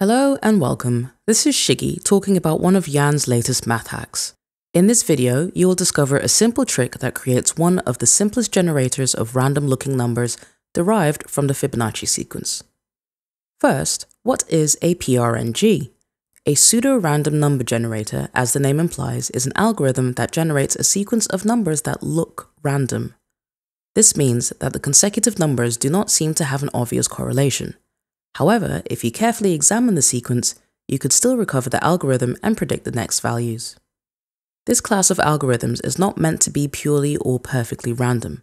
Hello and welcome. This is Shiggy talking about one of Yan's latest math hacks. In this video, you will discover a simple trick that creates one of the simplest generators of random looking numbers derived from the Fibonacci sequence. First, what is a PRNG? A pseudo-random number generator, as the name implies, is an algorithm that generates a sequence of numbers that look random. This means that the consecutive numbers do not seem to have an obvious correlation. However, if you carefully examine the sequence, you could still recover the algorithm and predict the next values. This class of algorithms is not meant to be purely or perfectly random.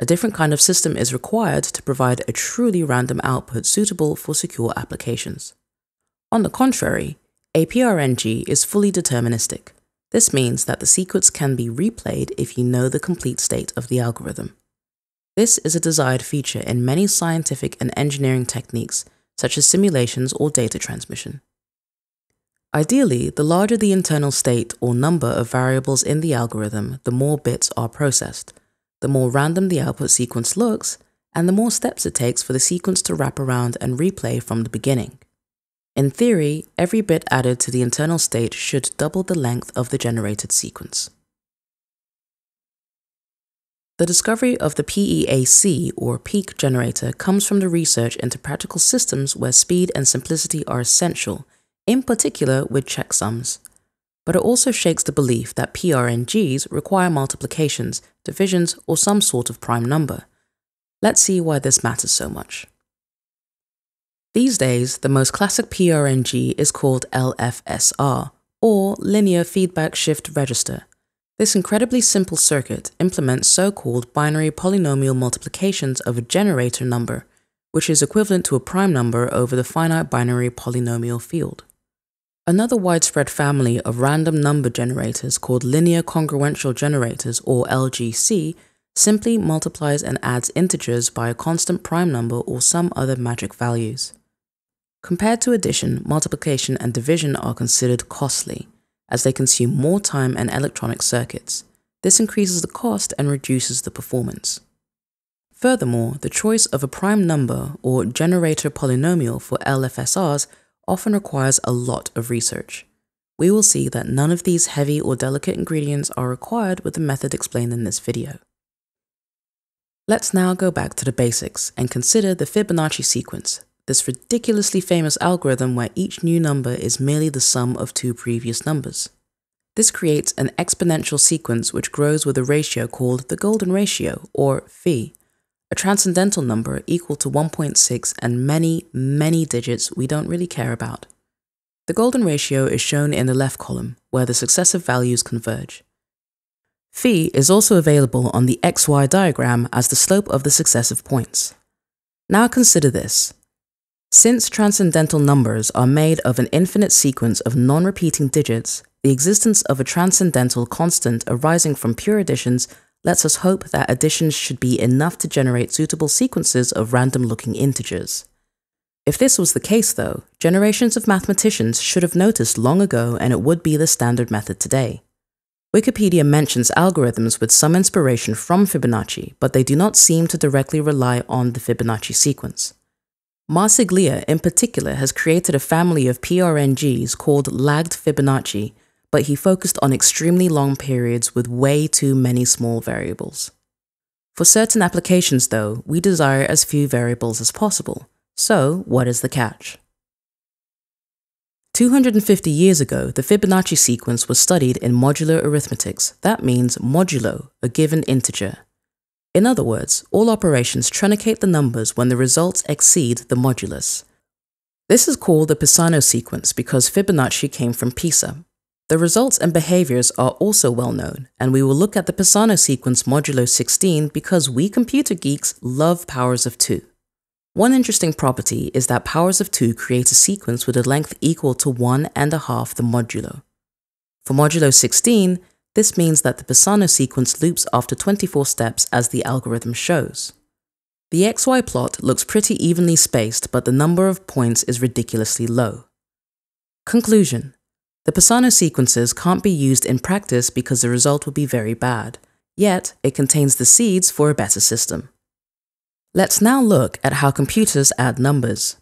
A different kind of system is required to provide a truly random output suitable for secure applications. On the contrary, a PRNG is fully deterministic. This means that the sequence can be replayed if you know the complete state of the algorithm. This is a desired feature in many scientific and engineering techniques, such as simulations or data transmission. Ideally, the larger the internal state or number of variables in the algorithm, the more bits are processed, the more random the output sequence looks, and the more steps it takes for the sequence to wrap around and replay from the beginning. In theory, every bit added to the internal state should double the length of the generated sequence. The discovery of the PEAC, or PEAC generator, comes from the research into practical systems where speed and simplicity are essential, in particular with checksums. But it also shakes the belief that PRNGs require multiplications, divisions, or some sort of prime number. Let's see why this matters so much. These days, the most classic PRNG is called LFSR, or Linear Feedback Shift Register. This incredibly simple circuit implements so-called binary polynomial multiplications of a generator number, which is equivalent to a prime number over the finite binary polynomial field. Another widespread family of random number generators called linear congruential generators, or LGC, simply multiplies and adds integers by a constant prime number or some other magic values. Compared to addition, multiplication and division are considered costly, as they consume more time and electronic circuits. This increases the cost and reduces the performance. Furthermore, the choice of a prime number or generator polynomial for LFSRs often requires a lot of research. We will see that none of these heavy or delicate ingredients are required with the method explained in this video. Let's now go back to the basics and consider the Fibonacci sequence, this ridiculously famous algorithm where each new number is merely the sum of two previous numbers. This creates an exponential sequence which grows with a ratio called the Golden Ratio, or phi, a transcendental number equal to 1.6 and many, many digits we don't really care about. The Golden Ratio is shown in the left column, where the successive values converge. Phi is also available on the XY diagram as the slope of the successive points. Now consider this. Since transcendental numbers are made of an infinite sequence of non-repeating digits, the existence of a transcendental constant arising from pure additions lets us hope that additions should be enough to generate suitable sequences of random-looking integers. If this was the case though, generations of mathematicians should have noticed long ago, and it would be the standard method today. Wikipedia mentions algorithms with some inspiration from Fibonacci, but they do not seem to directly rely on the Fibonacci sequence. Marsiglia, in particular, has created a family of PRNGs called lagged Fibonacci, but he focused on extremely long periods with way too many small variables. For certain applications, though, we desire as few variables as possible. So, what is the catch? 250 years ago, the Fibonacci sequence was studied in modular arithmetics. That means modulo, a given integer. In other words, all operations truncate the numbers when the results exceed the modulus. This is called the Pisano sequence because Fibonacci came from Pisa. The results and behaviors are also well known, and we will look at the Pisano sequence modulo 16 because we computer geeks love powers of 2. One interesting property is that powers of 2 create a sequence with a length equal to 1.5 the modulo. For modulo 16, this means that the Pisano sequence loops after 24 steps, as the algorithm shows. The XY plot looks pretty evenly spaced, but the number of points is ridiculously low. Conclusion: the Pisano sequences can't be used in practice because the result would be very bad, yet it contains the seeds for a better system. Let's now look at how computers add numbers.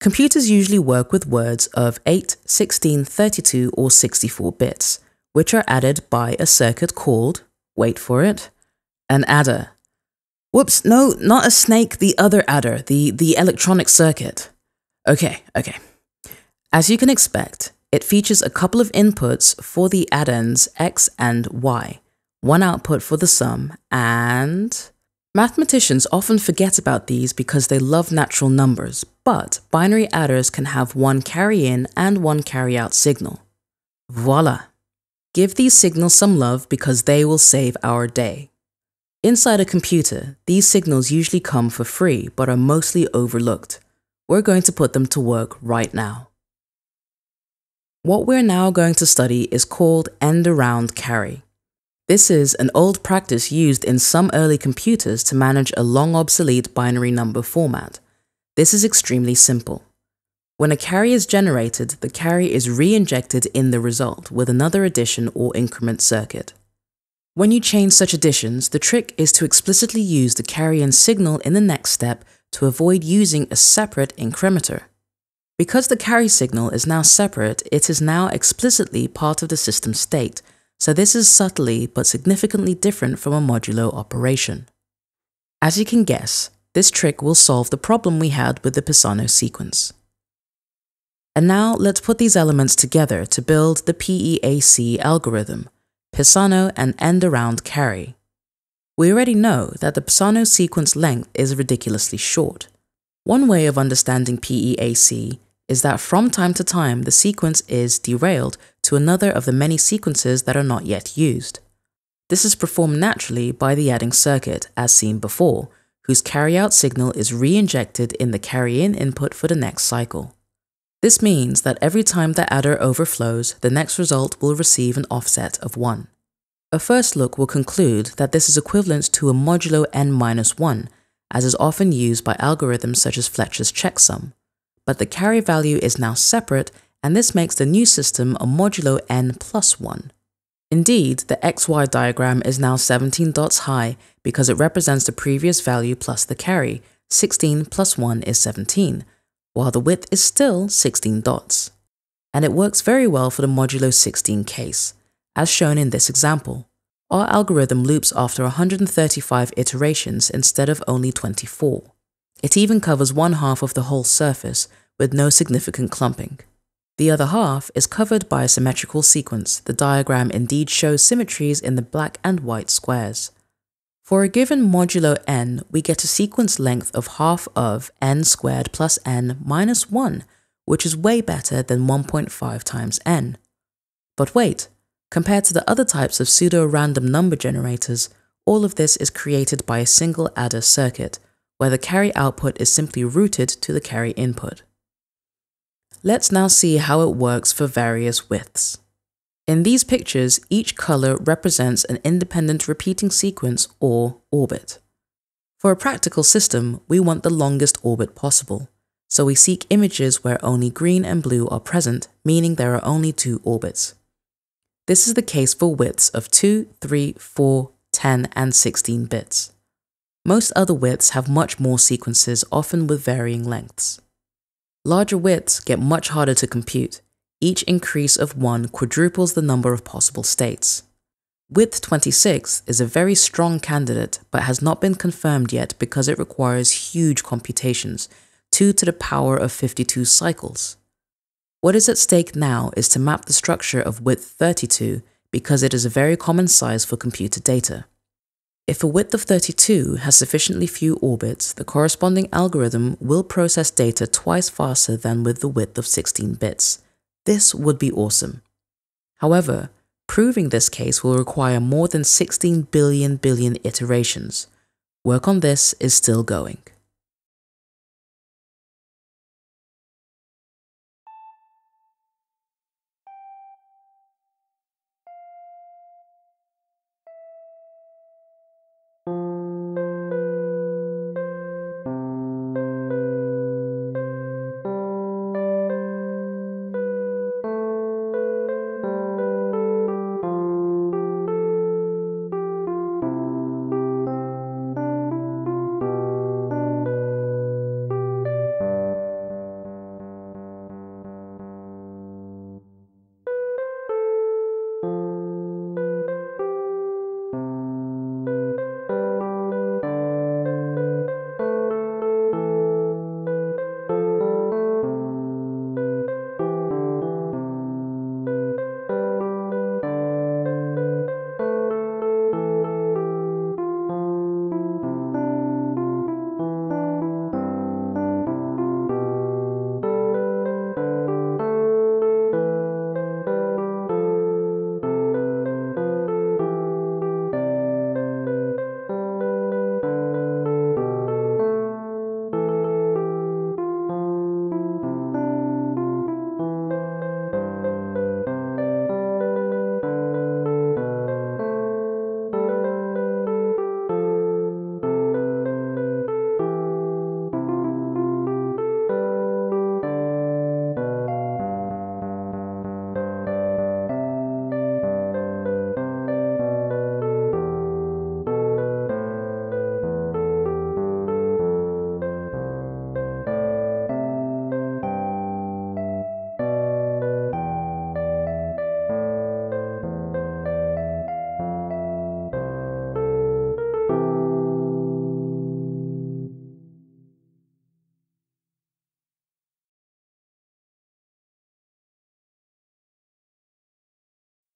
Computers usually work with words of 8, 16, 32, or 64 bits, which are added by a circuit called, wait for it, an adder. Whoops, no, not a snake, the other adder, the electronic circuit. Okay. As you can expect, it features a couple of inputs for the addends X and Y, one output for the sum, and... Mathematicians often forget about these because they love natural numbers, but binary adders can have one carry-in and one carry-out signal. Voila! Give these signals some love because they will save our day. Inside a computer, these signals usually come for free but are mostly overlooked. We're going to put them to work right now. What we're now going to study is called end-around carry. This is an old practice used in some early computers to manage a long obsolete binary number format. This is extremely simple. When a carry is generated, the carry is re-injected in the result with another addition or increment circuit. When you change such additions, the trick is to explicitly use the carry-in signal in the next step to avoid using a separate incrementer. Because the carry signal is now separate, it is now explicitly part of the system state, so this is subtly but significantly different from a modulo operation. As you can guess, this trick will solve the problem we had with the Pisano sequence. And now let's put these elements together to build the PEAC algorithm, Pisano and end-around carry. We already know that the Pisano sequence length is ridiculously short. One way of understanding PEAC is that from time to time the sequence is derailed to another of the many sequences that are not yet used. This is performed naturally by the adding circuit, as seen before, whose carry-out signal is re-injected in the carry-in input for the next cycle. This means that every time the adder overflows, the next result will receive an offset of 1. A first look will conclude that this is equivalent to a modulo n-1, as is often used by algorithms such as Fletcher's checksum. But the carry value is now separate, and this makes the new system a modulo n+1. Indeed, the XY diagram is now 17 dots high because it represents the previous value plus the carry, 16 plus 1 is 17, while the width is still 16 dots. And it works very well for the modulo 16 case, as shown in this example. Our algorithm loops after 135 iterations instead of only 24. It even covers one half of the whole surface, with no significant clumping. The other half is covered by a symmetrical sequence. The diagram indeed shows symmetries in the black and white squares. For a given modulo n, we get a sequence length of half of n²+n-1, which is way better than 1.5 times n. But wait, compared to the other types of pseudo-random number generators, all of this is created by a single adder circuit, where the carry output is simply routed to the carry input. Let's now see how it works for various widths. In these pictures, each color represents an independent repeating sequence or orbit. For a practical system, we want the longest orbit possible, so we seek images where only green and blue are present, meaning there are only 2 orbits. This is the case for widths of 2, 3, 4, 10, and 16 bits. Most other widths have much more sequences, often with varying lengths. Larger widths get much harder to compute. Each increase of 1 quadruples the number of possible states. Width 26 is a very strong candidate, but has not been confirmed yet because it requires huge computations, 2^52 cycles. What is at stake now is to map the structure of width 32 because it is a very common size for computer data. If a width of 32 has sufficiently few orbits, the corresponding algorithm will process data twice faster than with the width of 16 bits. This would be awesome. However, proving this case will require more than 16 billion iterations. Work on this is still going.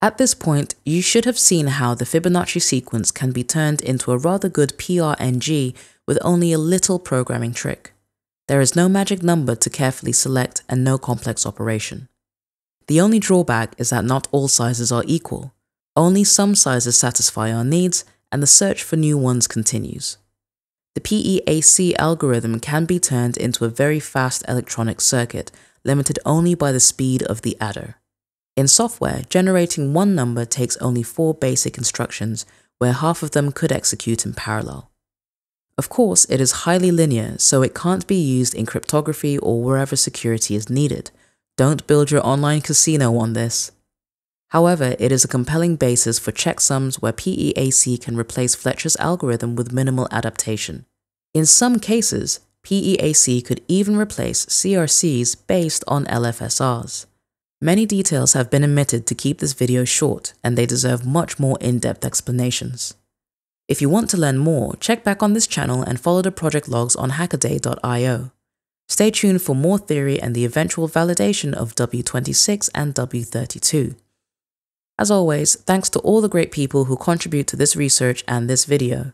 At this point, you should have seen how the Fibonacci sequence can be turned into a rather good PRNG with only a little programming trick. There is no magic number to carefully select and no complex operation. The only drawback is that not all sizes are equal. Only some sizes satisfy our needs, and the search for new ones continues. The PEAC algorithm can be turned into a very fast electronic circuit, limited only by the speed of the adder. In software, generating one number takes only 4 basic instructions, where half of them could execute in parallel. Of course, it is highly linear, so it can't be used in cryptography or wherever security is needed. Don't build your online casino on this. However, it is a compelling basis for checksums where PEAC can replace Fletcher's algorithm with minimal adaptation. In some cases, PEAC could even replace CRCs based on LFSRs. Many details have been omitted to keep this video short, and they deserve much more in-depth explanations. If you want to learn more, check back on this channel and follow the project logs on hackaday.io. Stay tuned for more theory and the eventual validation of W26 and W32. As always, thanks to all the great people who contribute to this research and this video.